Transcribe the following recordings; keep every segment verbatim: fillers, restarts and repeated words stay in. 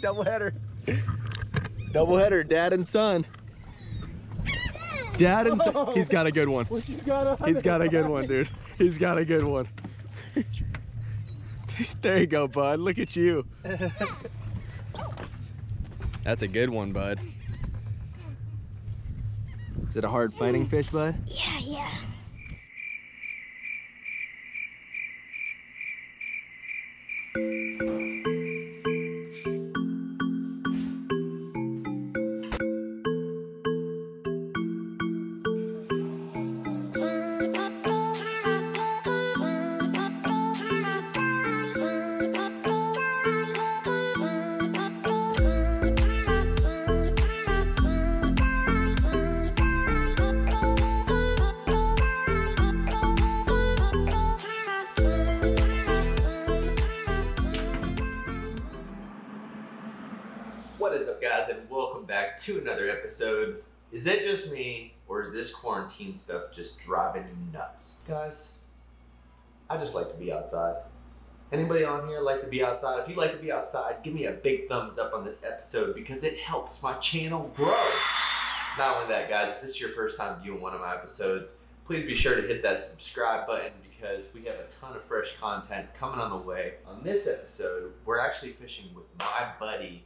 Double header. Double header, dad and son. Dad and son. He's got a good one. He's got a good one, dude. He's got a good one. There you go, bud. Look at you. That's a good one, bud. Is it a hard fighting fish, bud? Yeah, yeah. To another episode. Is it just me, or is this quarantine stuff just driving you nuts? Guys, I just like to be outside. Anybody on here like to be outside? If you like to be outside, give me a big thumbs up on this episode because it helps my channel grow. Not only that, guys, if this is your first time viewing one of my episodes, please be sure to hit that subscribe button because we have a ton of fresh content coming on the way. On this episode, we're actually fishing with my buddy,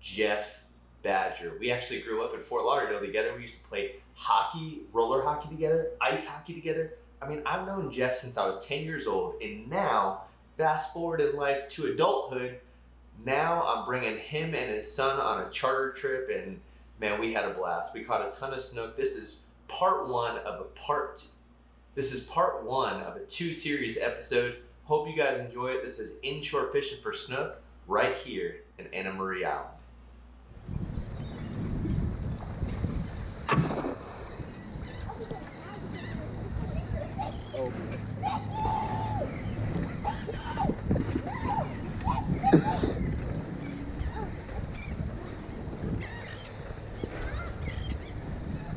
Jeff Badger. We actually grew up in Fort Lauderdale together. We used to play hockey, roller hockey together, ice hockey together. I mean, I've known Jeff since I was ten years old, and now, fast forward in life to adulthood, now I'm bringing him and his son on a charter trip, and man, we had a blast. We caught a ton of snook. This is part one of a part two. This is part one of a two-series episode. Hope you guys enjoy it. This is inshore fishing for snook right here in Anna Maria Island.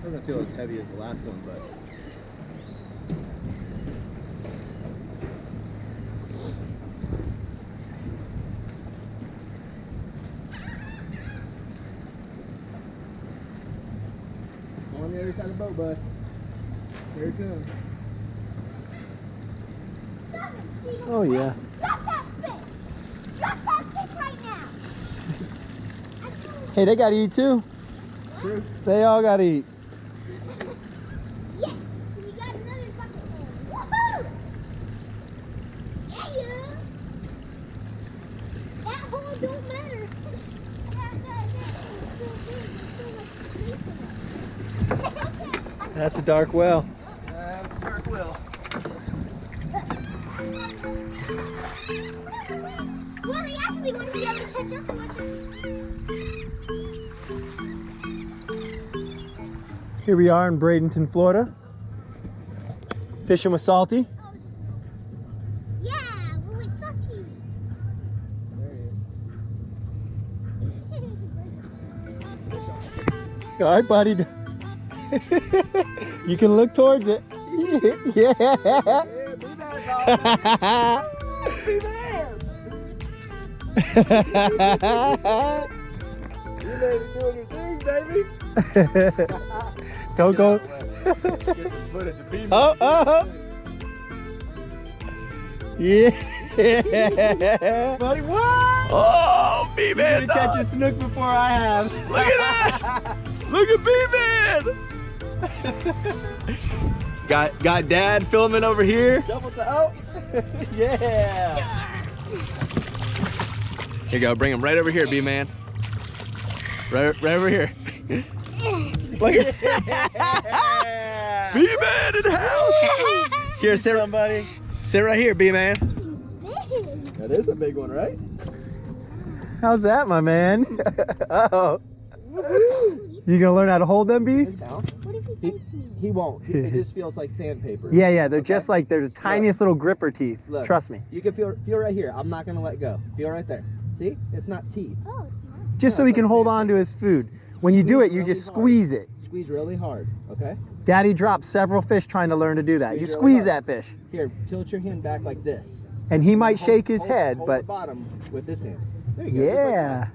Doesn't feel as heavy as the last one, but on the other side of the boat, bud. Here it comes. Oh yeah. Drop that fish! Drop that fish right now! Hey, they gotta eat too. True. They all gotta eat. Yes! We got another bucket there. Woohoo! Yeah, you! That hole don't matter. That, that, that is so big. There's so much space in it. That's a dark well. That's a dark well. Well, they actually wouldn't be able to catch up unless it. Here we are in Bradenton, Florida, fishing with Salty. Oh, yeah, well, with Salty. All right, buddy. You can look towards it. Yeah. Yeah, be there, dog. Be there. You better be doing your thing, baby. Don't go. Oh, oh, oh. Yeah. Buddy, what? Oh, B-Man. You catch a snook before I have. Look at that. Look at B-Man. got, got dad filming over here. Double to out. Yeah. Here you go, bring him right over here, B-Man. Right, right over here. Look at that. B-Man in the house. Here, sit on, buddy. Sit right here, B-Man. That is a big one, right? How's that, my man? Uh-oh. You gonna learn how to hold them bees? What if he bites me? He won't. It just feels like sandpaper. Yeah, yeah. They're okay? Just like, they're the tiniest. Look, little gripper teeth. Look, trust me. You can feel feel right here. I'm not gonna let go. Feel right there. See? It's not teeth. Oh, it's not. Just no, so he can hold sandpaper on to his food. When squeeze you do it, you really just squeeze hard. It. Squeeze really hard. Okay. Daddy dropped several fish trying to learn to do that. Squeeze you squeeze really that fish. Here, tilt your hand back like this. And he might hold, shake his hold, head, hold but the bottom with this hand. There you go. Yeah.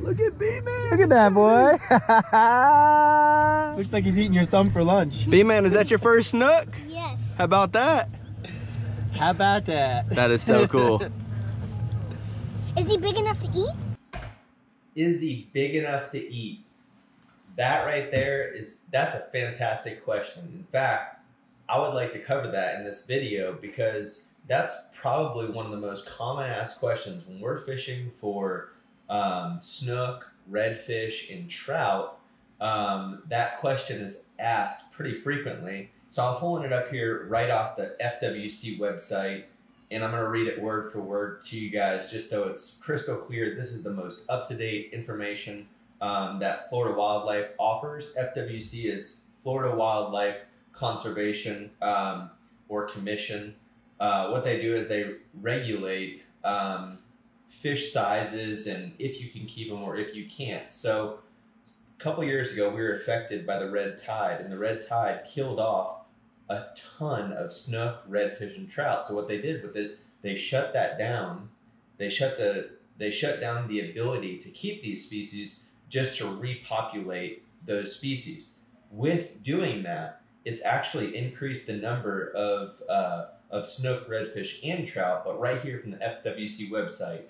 Look at B-Man! Look at that boy! Looks like he's eating your thumb for lunch. B-Man, is that your first snook? Yes. How about that? How about that? That is so cool. Is he big enough to eat? Is he big enough to eat? That right there is, that's a fantastic question. In fact, I would like to cover that in this video because that's probably one of the most common asked questions when we're fishing for Um, snook, redfish, and trout. Um, that question is asked pretty frequently. So I'm pulling it up here right off the F W C website, and I'm going to read it word for word to you guys just so it's crystal clear. This is the most up-to-date information um, that Florida Wildlife offers. F W C is Florida Wildlife Conservation um, or Commission. Uh, what they do is they regulate um, fish sizes and if you can keep them or if you can't. So a couple years ago, we were affected by the red tide, and the red tide killed off a ton of snook, redfish, and trout. So what they did with it, they shut that down. They shut the they shut down the ability to keep these species just to repopulate those species. With doing that, it's actually increased the number of uh, of snook, redfish, and trout. But right here from the F W C website,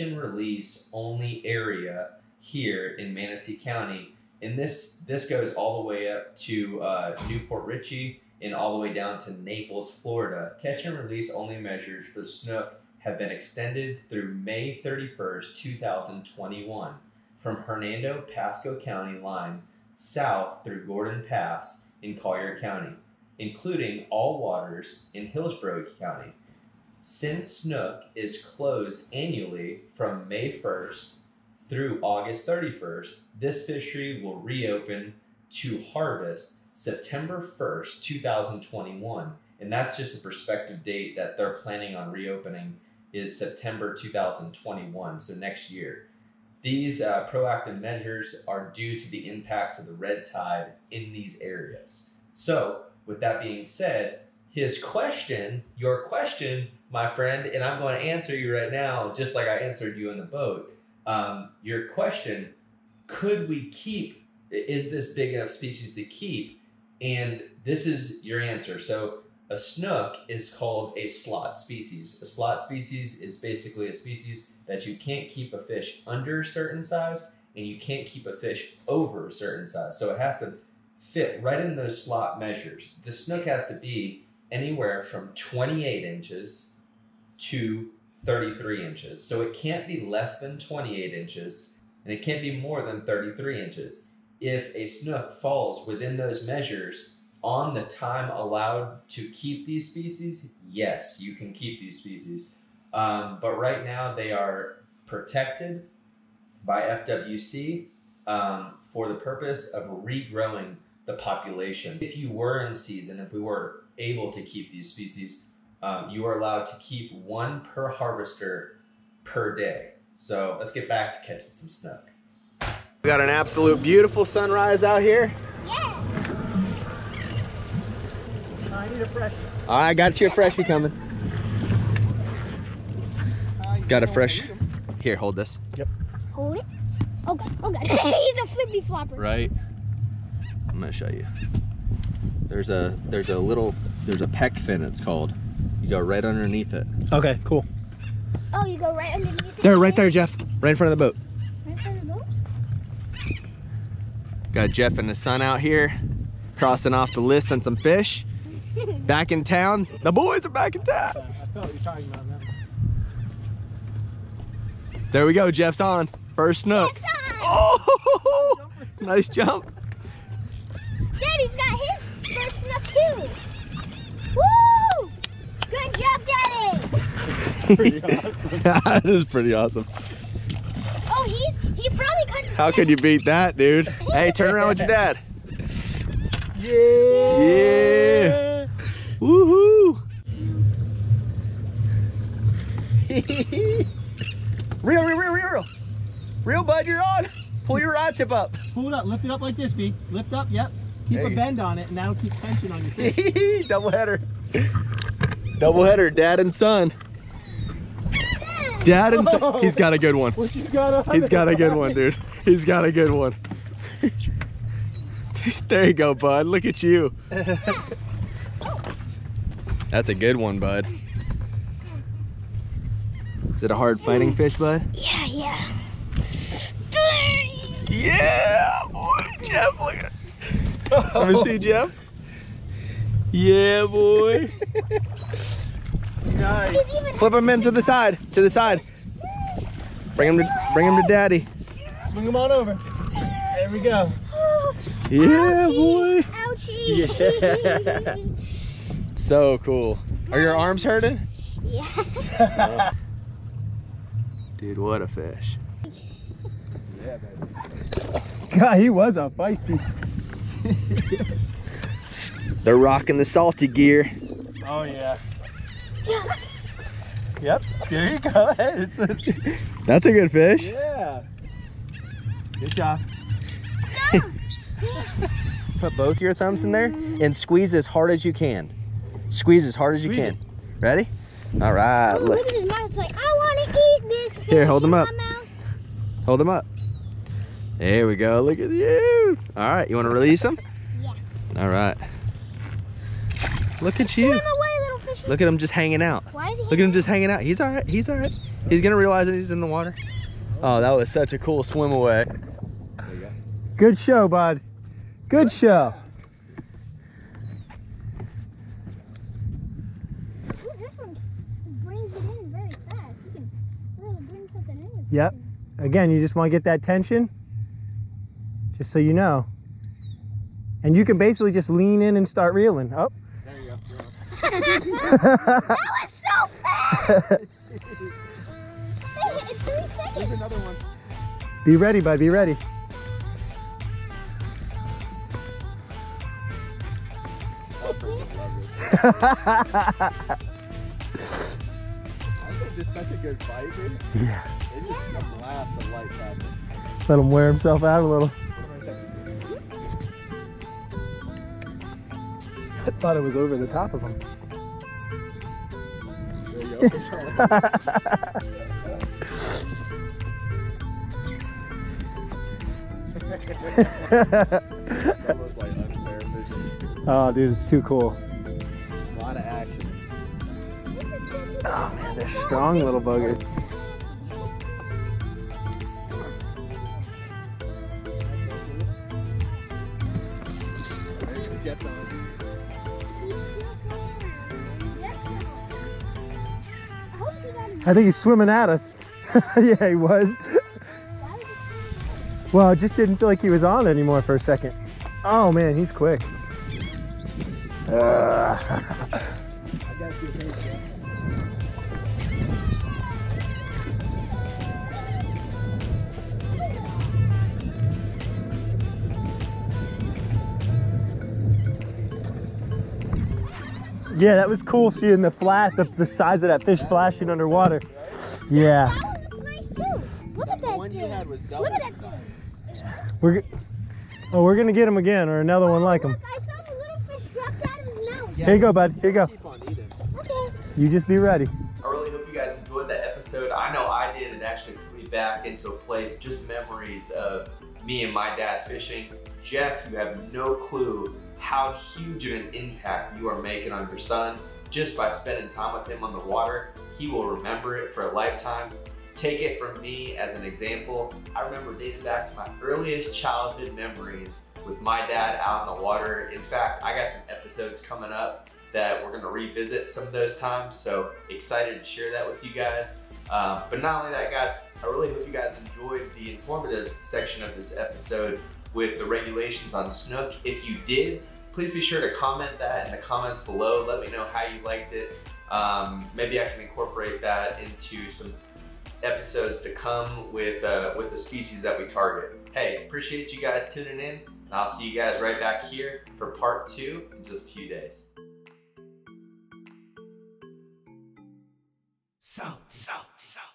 and release only area here in Manatee County, and this this goes all the way up to uh, Newport Richey and all the way down to Naples, Florida. Catch and release only measures for snook have been extended through May thirty-first two thousand twenty-one from Hernando, Pasco County line south through Gordon Pass in Collier County, including all waters in Hillsborough County. Since snook is closed annually from May first through August thirty-first, this fishery will reopen to harvest September first two thousand twenty-one. And that's just a prospective date that they're planning on reopening, is September two thousand twenty-one, so next year. These uh, proactive measures are due to the impacts of the red tide in these areas. So with that being said, his question, your question, my friend, and I'm going to answer you right now, just like I answered you in the boat. Um, your question, could we keep, is this big enough species to keep? And this is your answer. So a snook is called a slot species. A slot species is basically a species that you can't keep a fish under a certain size and you can't keep a fish over a certain size. So it has to fit right in those slot measures. The snook has to be anywhere from twenty-eight inches to thirty-three inches. So it can't be less than twenty-eight inches and it can't be more than thirty-three inches. If a snook falls within those measures on the time allowed to keep these species, yes, you can keep these species. Um, but right now they are protected by F W C um, for the purpose of regrowing the population. If you were in season, if we were able to keep these species, um, you are allowed to keep one per harvester per day. So let's get back to catching some snook. We got an absolute beautiful sunrise out here. Yeah. I need a freshie. I got you a freshie coming. Uh, got a fresh. Here, hold this. Yep. Hold it. Oh god! Oh god! He's a flippy flopper. Right. I'm gonna show you. There's a there's a little there's a peck fin, it's called. You go right underneath it. Okay, cool. Oh, you go right underneath it. There, right there, Jeff. Right in front of the boat. Right in front of the boat. Got Jeff and his son out here, crossing off the list on some fish. Back in town. The boys are back in town. I thought you were talking about that. There we go. Jeff's on first snook. Jeff's on. Oh, nice jump. Daddy's got his. Too. Woo! Good job, Daddy! Pretty awesome. That is pretty awesome. Oh, he's he probably couldn't. How could you beat that, dude? Hey, turn around with your dad. Yeah! Yeah! Woohoo! Reel, reel, reel, reel! Reel, bud, you're on! Pull your rod tip up. Pull it up, lift it up like this, B. Lift up, yep. Keep a bend on it, and that'll keep tension on your fish. Double header. Double header, dad and son. Yeah. Dad and Whoa. He's got a good one. What you got on He's got a good one, dude. He's got a good one. There you go, bud. Look at you. That's a good one, bud. Is it a hard fighting fish, bud? Yeah, yeah. Yeah, boy. Jeff, look at it. Let me see, Jeff. Yeah, boy. Nice. Flip him in to the side, to the side. Bring him to, bring him to daddy. Swing him on over. There we go. Yeah, boy. Ouchie. Yeah. So cool. Are your arms hurting? Yeah. Dude, what a fish. Yeah, baby. God, he was a feisty. They're rocking the salty gear. Oh, yeah. Yep, there you go. It's a... That's a good fish. Yeah. Good job. No. Put both your thumbs in there and squeeze as hard as you can. Squeeze as hard as squeeze you can. It. Ready? All right. Ooh, look. Look at his mouth. It's like, I want to eat this fish. Here, hold them up. Hold them up. There we go. Look at you. All right. You want to release them? Yeah. All right. Look at you. Look at him just hanging out. Why is he Look at him just hanging out. He's all right. He's all right. He's going to realize that he's in the water. Oh, that was such a cool swim away. There you go. Good show, bud. Good show. Ooh, this one brings it in very fast. You can really bring something in. Yep. Again, you just want to get that tension, just so you know. And you can basically just lean in and start reeling. Oh. There you go. That was so fast! Leave another one. Be ready, bud. Be ready. I think just such a good fight, dude. Yeah. It's just a blast of life happening. Let him wear himself out a little. I thought it was over the top of him. Oh, dude, it's too cool. A lot of action. Oh, man, they're strong little buggers. I think he's swimming at us. Yeah, he was. Well, it just didn't feel like he was on anymore for a second. Oh man, he's quick. Uh. Yeah, that was cool seeing the flash, the, the size of that fish flashing underwater. Yeah. That one was nice too. Look at that thing. Look at that thing. We're, oh, we're going to get him again or another oh, one like look, him. I saw the little fish drop out of his mouth. Yeah, here you go, bud. Here you go. Keep on eating. Okay. You just be ready. I really hope you guys enjoyed that episode. I know I did. It actually put me back into a place, just memories of me and my dad fishing. Jeff, you have no clue how huge of an impact you are making on your son just by spending time with him on the water. He will remember it for a lifetime. Take it from me as an example. I remember dating back to my earliest childhood memories with my dad out in the water. In fact, I got some episodes coming up that we're gonna revisit some of those times, so excited to share that with you guys. Uh, but not only that, guys, I really hope you guys enjoyed the informative section of this episode with the regulations on snook. If you did, please be sure to comment that in the comments below. Let me know how you liked it. Um, maybe I can incorporate that into some episodes to come with, uh, with the species that we target. Hey, appreciate you guys tuning in, and I'll see you guys right back here for part two in just a few days. Salty, salty, salty.